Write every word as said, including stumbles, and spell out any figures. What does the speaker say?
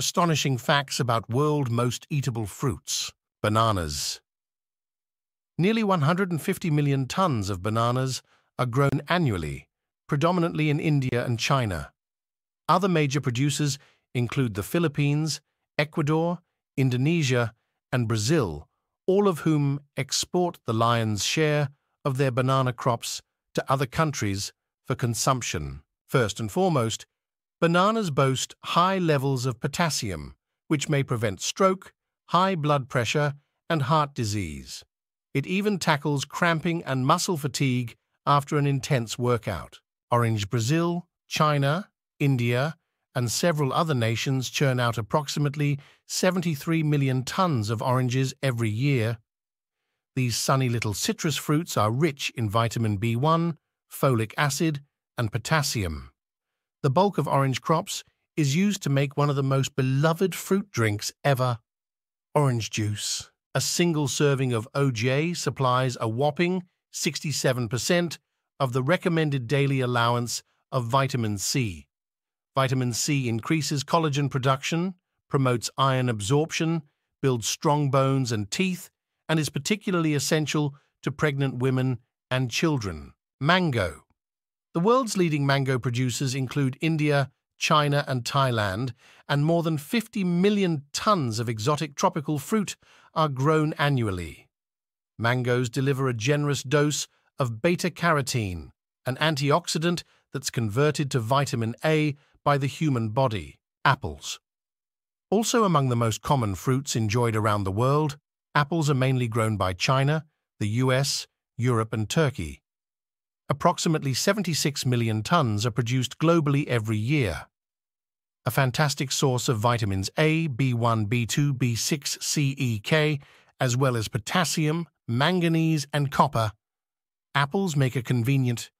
Astonishing facts about world most eatable fruits, bananas. Nearly one hundred fifty million tons of bananas are grown annually, predominantly in India and China. Other major producers include the Philippines, Ecuador, Indonesia, and Brazil, all of whom export the lion's share of their banana crops to other countries for consumption. First and foremost, bananas boast high levels of potassium, which may prevent stroke, high blood pressure, and heart disease. It even tackles cramping and muscle fatigue after an intense workout. Orange Brazil, China, India, and several other nations churn out approximately seventy-three million tons of oranges every year. These sunny little citrus fruits are rich in vitamin B one, folic acid, and potassium. The bulk of orange crops is used to make one of the most beloved fruit drinks ever, orange juice. A single serving of O J supplies a whopping sixty-seven percent of the recommended daily allowance of vitamin C. Vitamin C increases collagen production, promotes iron absorption, builds strong bones and teeth, and is particularly essential to pregnant women and children. Mango. The world's leading mango producers include India, China, and Thailand, and more than fifty million tons of exotic tropical fruit are grown annually. Mangoes deliver a generous dose of beta-carotene, an antioxidant that's converted to vitamin A by the human body. Apples. Also among the most common fruits enjoyed around the world, apples are mainly grown by China, the U S, Europe, and Turkey. Approximately seventy-six million tons are produced globally every year. A fantastic source of vitamins A, B one, B two, B six, C, E, K, as well as potassium, manganese, and copper, apples make a convenient